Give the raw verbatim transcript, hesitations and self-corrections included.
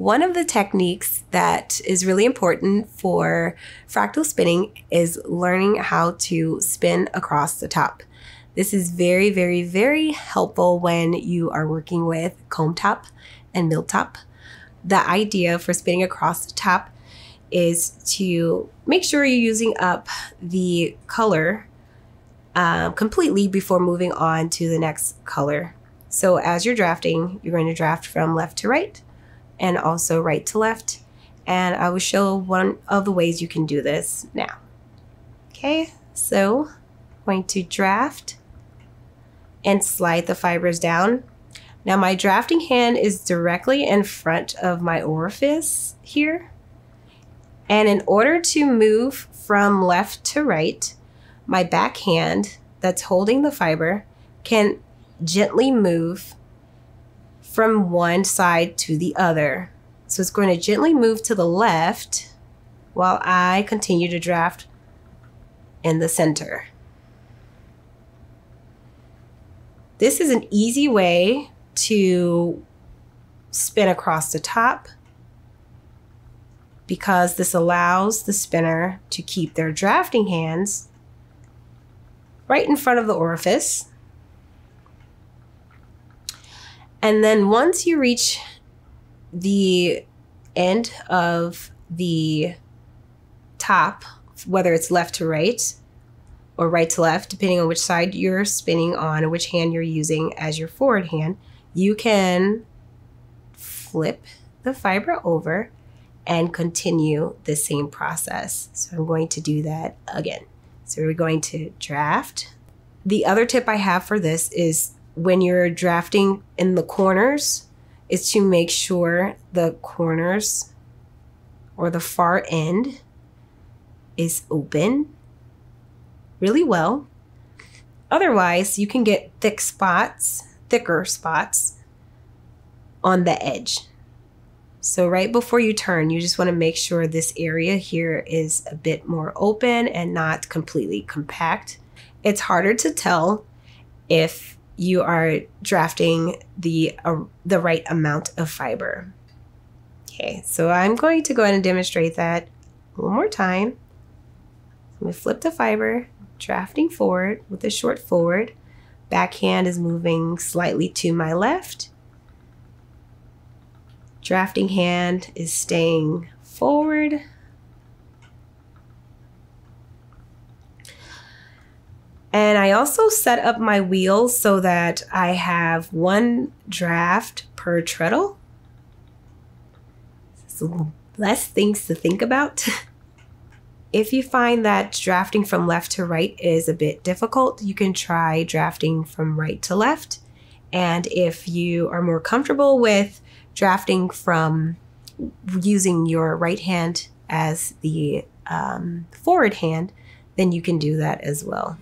One of the techniques that is really important for fractal spinning is learning how to spin across the top. This is very, very, very helpful when you are working with comb top and mill top. The idea for spinning across the top is to make sure you're using up the color um, completely before moving on to the next color. So as you're drafting, you're going to draft from left to right and also right to left. And I will show one of the ways you can do this now. Okay, so I'm going to draft and slide the fibers down. Now my drafting hand is directly in front of my orifice here. And in order to move from left to right, my back hand that's holding the fiber can gently move from one side to the other. So it's going to gently move to the left while I continue to draft in the center. This is an easy way to spin across the top, because this allows the spinner to keep their drafting hands right in front of the orifice. And then once you reach the end of the top, whether it's left to right or right to left, depending on which side you're spinning on and which hand you're using as your forward hand, you can flip the fiber over and continue the same process. So I'm going to do that again. So we're going to draft. The other tip I have for this is when you're drafting in the corners, is to make sure the corners or the far end is open really well. Otherwise, you can get thick spots, thicker spots on the edge. So right before you turn, you just want to make sure this area here is a bit more open and not completely compact. It's harder to tell if you are drafting the, uh, the right amount of fiber. Okay, so I'm going to go ahead and demonstrate that one more time. I'm gonna flip the fiber, drafting forward with a short forward. Backhand is moving slightly to my left. Drafting hand is staying forward. And I also set up my wheels so that I have one draft per treadle. So less things to think about. If you find that drafting from left to right is a bit difficult, you can try drafting from right to left. And if you are more comfortable with drafting from using your right hand as the um, forward hand, then you can do that as well.